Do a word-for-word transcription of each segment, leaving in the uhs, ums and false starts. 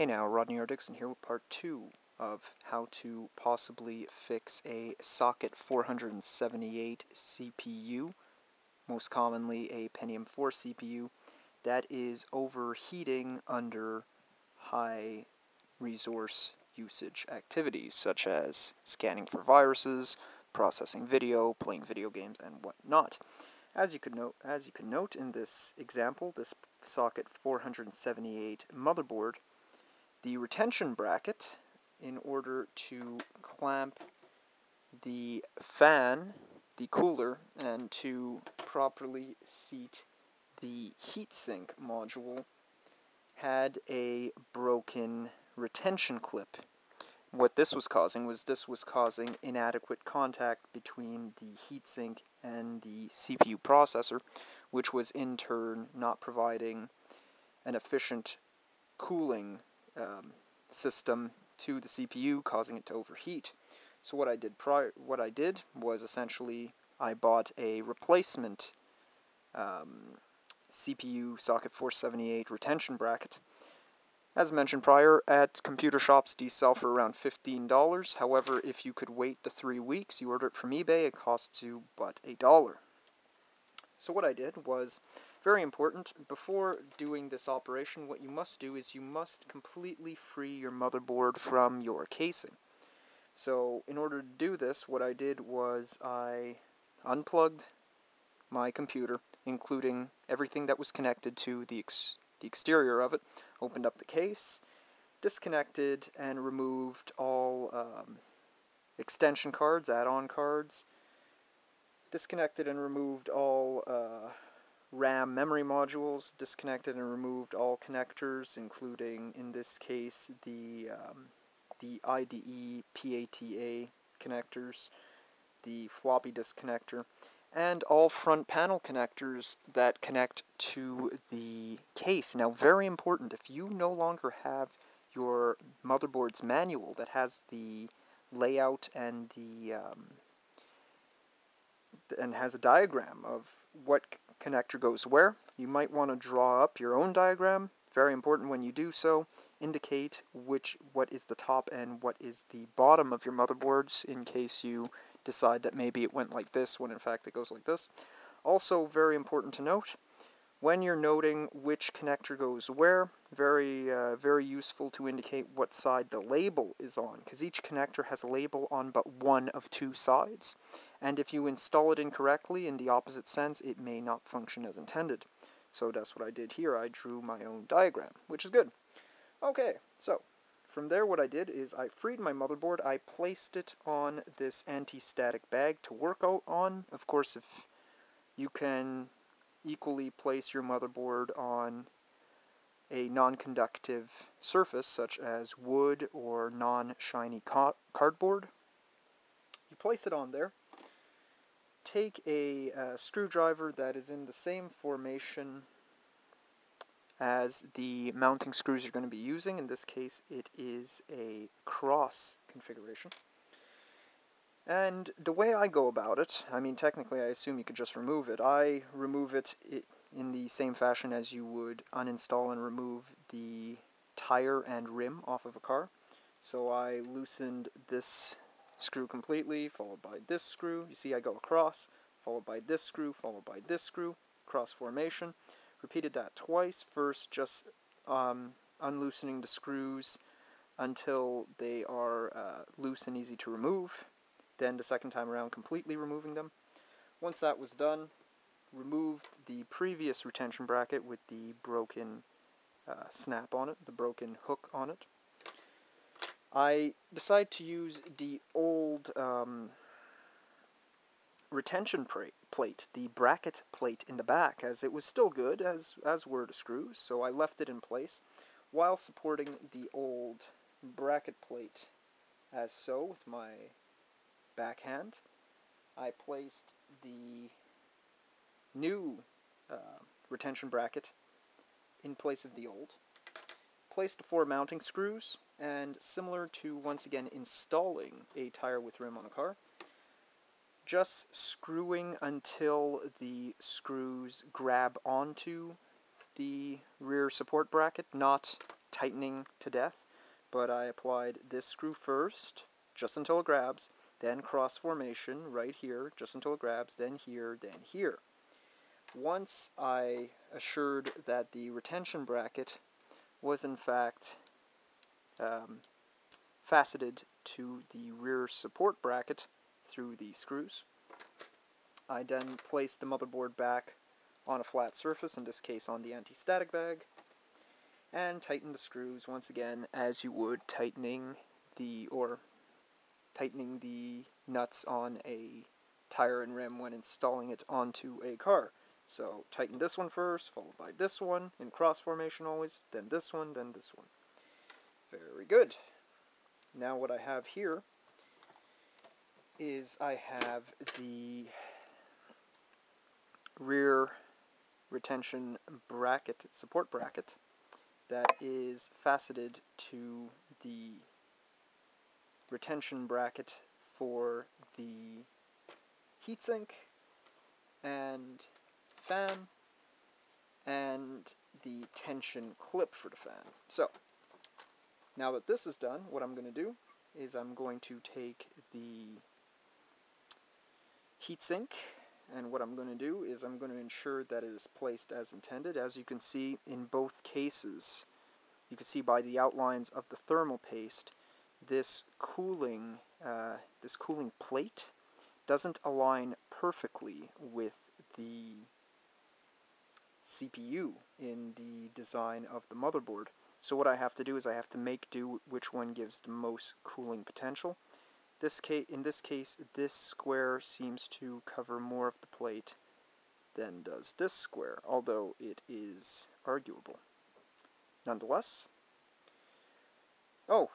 Hey now, Rodney R. Dixon here with part two of how to possibly fix a Socket four seventy-eight C P U, most commonly a Pentium four C P U, that is overheating under high resource usage activities such as scanning for viruses, processing video, playing video games, and whatnot. As you could note, as you can note in this example, this Socket four seventy-eight motherboard, the retention bracket, in order to clamp the fan, the cooler, and to properly seat the heatsink module, had a broken retention clip. What this was causing was this was causing inadequate contact between the heatsink and the C P U processor, which was in turn not providing an efficient cooling Um, system to the C P U, causing it to overheat. So what I did prior, what I did was essentially I bought a replacement um, C P U Socket four seventy-eight retention bracket. As mentioned prior, at computer shops, these sell for around fifteen dollars. However, if you could wait the three weeks, you order it from eBay, it costs you but a dollar. So what I did was, very important, before doing this operation, what you must do is you must completely free your motherboard from your casing. So in order to do this, what I did was I unplugged my computer, including everything that was connected to the, ex the exterior of it, opened up the case, disconnected, and removed all um, extension cards, add-on cards, disconnected and removed all uh, RAM memory modules, disconnected and removed all connectors, including, in this case, the, um, the I D E PATA connectors, the floppy disk connector, and all front panel connectors that connect to the case. Now, very important, if you no longer have your motherboard's manual that has the layout and the... Um, and has a diagram of what connector goes where, you might want to draw up your own diagram. Very important, when you do so, indicate which what is the top and what is the bottom of your motherboards, in case you decide that maybe it went like this when in fact it goes like this. Also very important to note, when you're noting which connector goes where, very uh, very useful to indicate what side the label is on, because each connector has a label on but one of two sides. And if you install it incorrectly in the opposite sense, it may not function as intended. So that's what I did here. I drew my own diagram, which is good. Okay, so from there what I did is I freed my motherboard. I placed it on this anti-static bag to work out on. Of course, if you can equally place your motherboard on a non-conductive surface such as wood or non-shiny cardboard, you place it on there, take a uh, screwdriver that is in the same formation as the mounting screws you're going to be using. In this case it is a cross configuration. And the way I go about it, I mean, technically I assume you could just remove it. I remove it in the same fashion as you would uninstall and remove the tire and rim off of a car. So I loosened this screw completely, followed by this screw. You see I go across, followed by this screw, followed by this screw, cross formation. Repeated that twice, first just um, unloosening the screws until they are uh, loose and easy to remove. Then the second time around completely removing them. Once that was done, removed the previous retention bracket with the broken uh, snap on it, the broken hook on it. I decided to use the old um, retention plate, the bracket plate in the back, as it was still good, as, as were the screws, so I left it in place while supporting the old bracket plate as so with my backhand. I placed the new uh, retention bracket in place of the old, placed the four mounting screws, and similar to once again installing a tire with rim on a car, just screwing until the screws grab onto the rear support bracket, not tightening to death, but I applied this screw first, just until it grabs, then cross formation right here, just until it grabs, then here, then here. Once I assured that the retention bracket was in fact um, faceted to the rear support bracket through the screws, I then placed the motherboard back on a flat surface, in this case on the anti-static bag, and tightened the screws once again as you would tightening the or tightening the nuts on a tire and rim when installing it onto a car. So tighten this one first, followed by this one in cross formation always, then this one, then this one. Very good. Now what I have here is I have the rear retention bracket, support bracket, that is faceted to the retention bracket for the heatsink and fan and the tension clip for the fan. So now that this is done, what I'm going to do is I'm going to take the heatsink, and what I'm going to do is I'm going to ensure that it is placed as intended. As you can see in both cases, you can see by the outlines of the thermal paste, this cooling, uh, this cooling plate doesn't align perfectly with the C P U in the design of the motherboard. So what I have to do is I have to make do which one gives the most cooling potential. This case, in this case, this square seems to cover more of the plate than does this square, although it is arguable. Nonetheless, oh,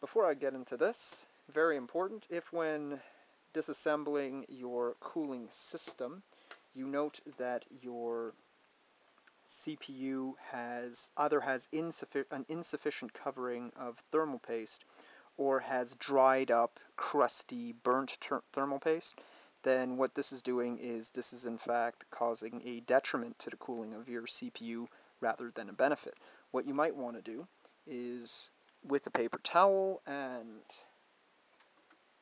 before I get into this, very important, if when disassembling your cooling system, you note that your C P U has either has insuffi- an insufficient covering of thermal paste, or has dried up, crusty, burnt thermal paste, then what this is doing is this is in fact causing a detriment to the cooling of your C P U rather than a benefit. What you might want to do is, with a paper towel and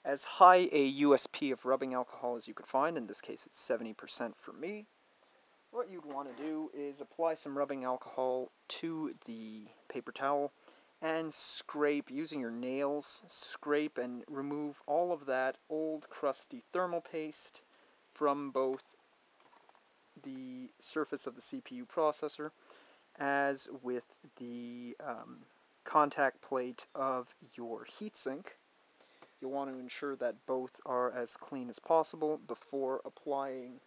as high a U S P of rubbing alcohol as you could find, in this case it's seventy percent for me, what you'd want to do is apply some rubbing alcohol to the paper towel and scrape, using your nails, scrape and remove all of that old crusty thermal paste from both the surface of the C P U processor as with the um, contact plate of your heatsink. You'll want to ensure that both are as clean as possible before applying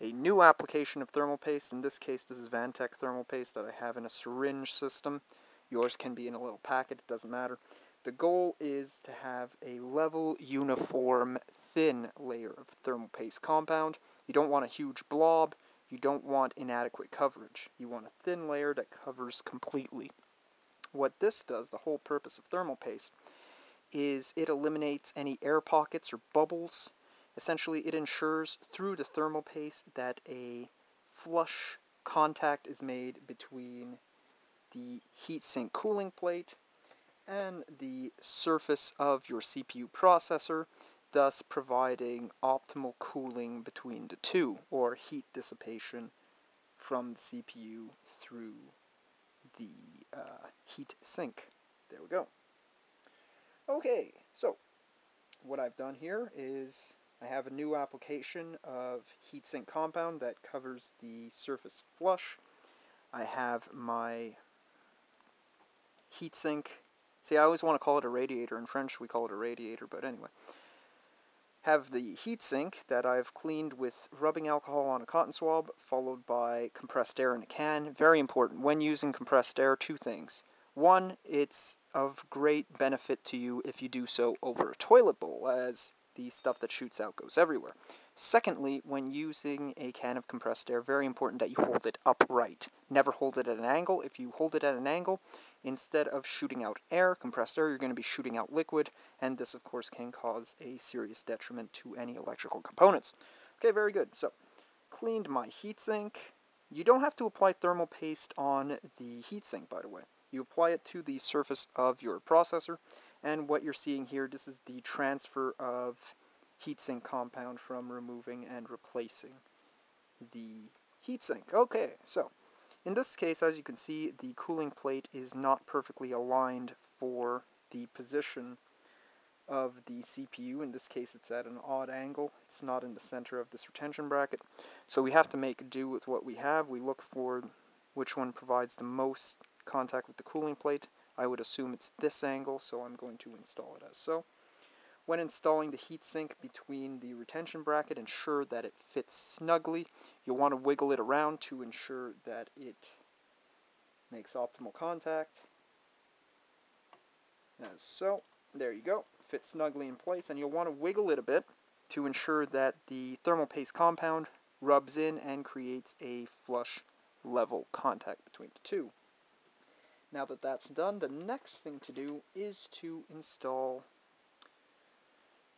a new application of thermal paste. In this case, this is Vantec thermal paste that I have in a syringe system. Yours can be in a little packet, it doesn't matter. The goal is to have a level, uniform, thin layer of thermal paste compound. You don't want a huge blob. You don't want inadequate coverage. You want a thin layer that covers completely. What this does, the whole purpose of thermal paste, is it eliminates any air pockets or bubbles. Essentially, it ensures through the thermal paste that a flush contact is made between the heatsink cooling plate and the surface of your C P U processor, thus providing optimal cooling between the two, or heat dissipation from the C P U through the uh, heat sink. There we go. Okay, so what I've done here is I have a new application of heatsink compound that covers the surface flush. I have my heatsink. See, I always want to call it a radiator. In French, we call it a radiator, but anyway. Have the heatsink that I've cleaned with rubbing alcohol on a cotton swab, followed by compressed air in a can. Very important. When using compressed air, two things. One, it's of great benefit to you if you do so over a toilet bowl, as the stuff that shoots out goes everywhere. Secondly, when using a can of compressed air, very important that you hold it upright. Never hold it at an angle. If you hold it at an angle, instead of shooting out air, compressed air, you're going to be shooting out liquid, and this, of course, can cause a serious detriment to any electrical components. Okay, very good. So, cleaned my heatsink. You don't have to apply thermal paste on the heatsink, by the way. You apply it to the surface of your processor, and what you're seeing here, this is the transfer of heatsink compound from removing and replacing the heatsink. Okay, so in this case, as you can see, the cooling plate is not perfectly aligned for the position of the C P U. In this case, it's at an odd angle. It's not in the center of this retention bracket. So we have to make do with what we have. We look for which one provides the most contact with the cooling plate. I would assume it's this angle, so I'm going to install it as so. When installing the heatsink between the retention bracket, ensure that it fits snugly. You'll want to wiggle it around to ensure that it makes optimal contact. As so. There you go. Fits snugly in place, and you'll want to wiggle it a bit to ensure that the thermal paste compound rubs in and creates a flush level contact between the two. Now that that's done, the next thing to do is to install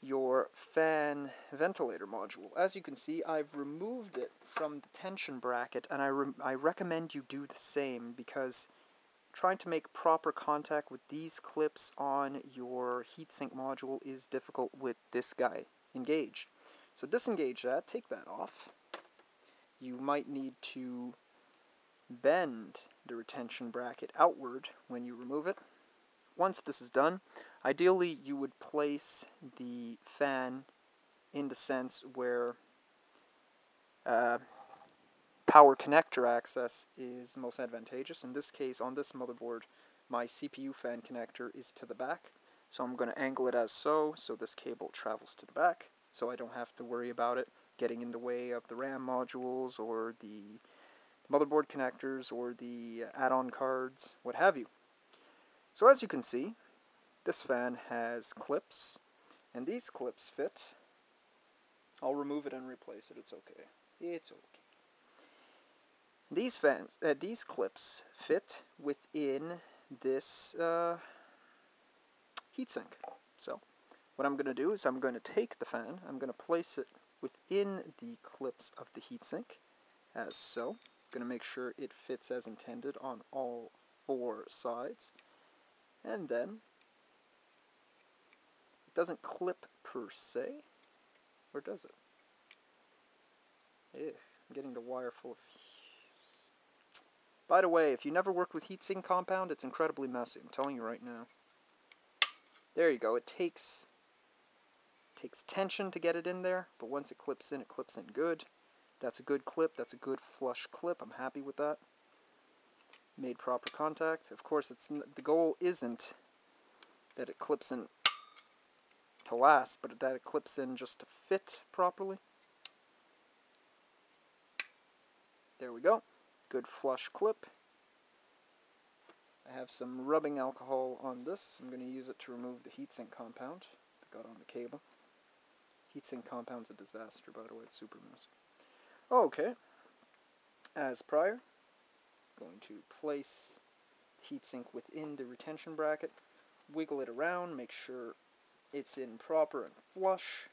your fan ventilator module. As you can see, I've removed it from the tension bracket, and I, re I recommend you do the same, because trying to make proper contact with these clips on your heatsink module is difficult with this guy engaged. So disengage that, take that off. You might need to bend the retention bracket outward when you remove it. Once this is done, ideally you would place the fan in the sense where uh, power connector access is most advantageous. In this case, on this motherboard, my C P U fan connector is to the back, so I'm going to angle it as so, so this cable travels to the back, so I don't have to worry about it getting in the way of the RAM modules or the motherboard connectors or the add-on cards, what have you. So as you can see, this fan has clips, and these clips fit. I'll remove it and replace it, it's okay. It's okay. These fans, uh, these clips fit within this uh, heatsink. So what I'm going to do is I'm going to take the fan, I'm going to place it within the clips of the heatsink, as so. Going to make sure it fits as intended on all four sides. And then, it doesn't clip per se, or does it? Ew, I'm getting the wire full of... By the way, if you never worked with heatsink compound, it's incredibly messy, I'm telling you right now. There you go, it takes, takes tension to get it in there, but once it clips in, it clips in good. That's a good clip, that's a good flush clip, I'm happy with that. Made proper contact. Of course, it's n the goal isn't that it clips in to last, but that it clips in just to fit properly. There we go. Good flush clip. I have some rubbing alcohol on this. I'm going to use it to remove the heatsink compound that got on the cable. Heatsink compound's a disaster, by the way. It's super messy. Okay. As prior, going to place the heatsink within the retention bracket, wiggle it around, make sure it's in proper and flush,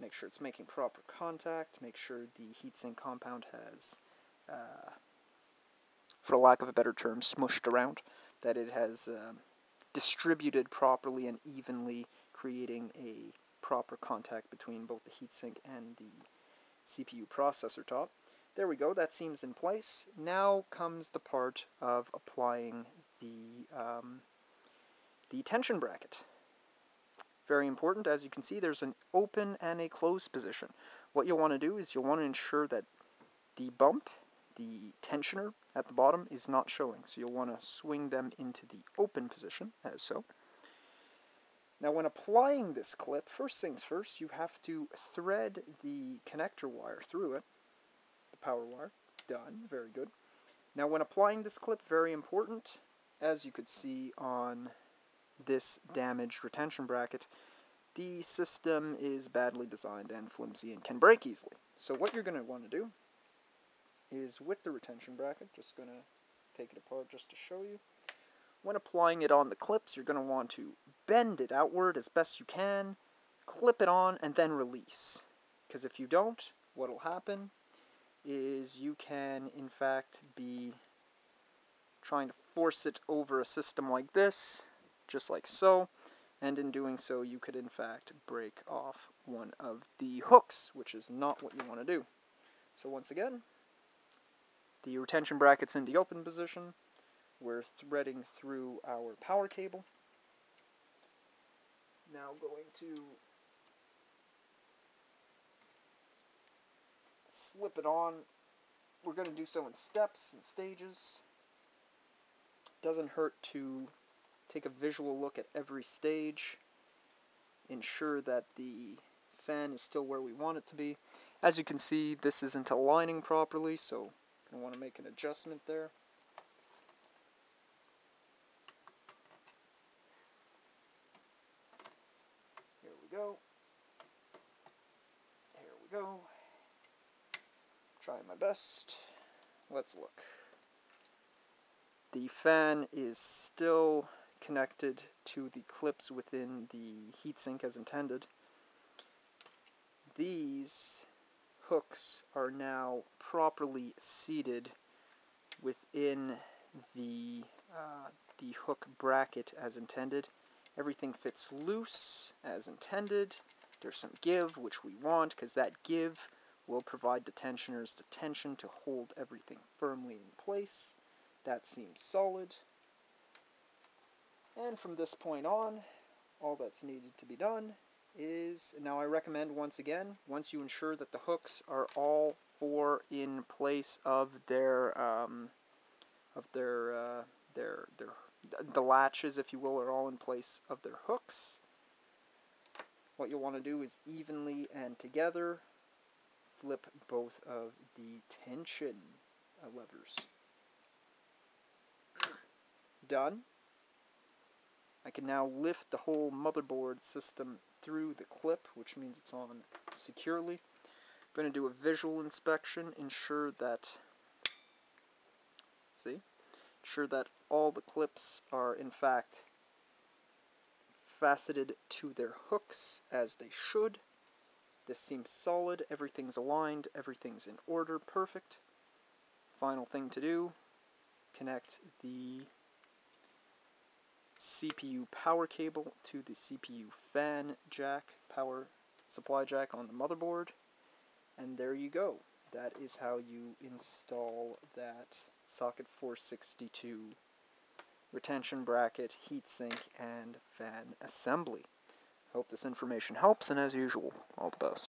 make sure it's making proper contact, make sure the heatsink compound has, uh, for lack of a better term, smushed around, that it has uh, distributed properly and evenly, creating a proper contact between both the heatsink and the C P U processor top. There we go, that seems in place. Now comes the part of applying the, um, the tension bracket. Very important, as you can see, there's an open and a closed position. What you'll want to do is you'll want to ensure that the bump, the tensioner at the bottom, is not showing. So you'll want to swing them into the open position, as so. Now when applying this clip, first things first, you have to thread the connector wire through it. Power wire. Done. Very good. Now when applying this clip, very important, as you could see on this damaged retention bracket, the system is badly designed and flimsy and can break easily. So what you're going to want to do is with the retention bracket, just going to take it apart just to show you. When applying it on the clips, you're going to want to bend it outward as best you can, clip it on, and then release. Because if you don't, what will happen is you can in fact be trying to force it over a system like this, just like so, and in doing so you could in fact break off one of the hooks, which is not what you want to do. So once again, the retention bracket's in the open position, we're threading through our power cable. Now going to slip it on. We're going to do so in steps and stages. Doesn't hurt to take a visual look at every stage. Ensure that the fan is still where we want it to be. As you can see, this isn't aligning properly, so I want to make an adjustment there. Here we go. Here we go. Trying my best. Let's look. The fan is still connected to the clips within the heatsink as intended. These hooks are now properly seated within the, uh, the hook bracket as intended. Everything fits loose as intended. There's some give, which we want, because that give will provide the tensioners the tension to hold everything firmly in place. That seems solid. And from this point on, all that's needed to be done is, now I recommend once again, once you ensure that the hooks are all four in place of their, um, of their, uh, their, their, the latches, if you will, are all in place of their hooks. What you'll want to do is evenly and together flip both of the tension levers. Done. I can now lift the whole motherboard system through the clip, which means it's on securely. I'm going to do a visual inspection, ensure that, see, ensure that all the clips are in fact faceted to their hooks as they should. This seems solid, everything's aligned, everything's in order, perfect. Final thing to do, connect the C P U power cable to the C P U fan jack, power supply jack on the motherboard, and there you go. That is how you install that Socket four sixty-two retention bracket, heatsink, and fan assembly. Hope this information helps, and as usual, all the best.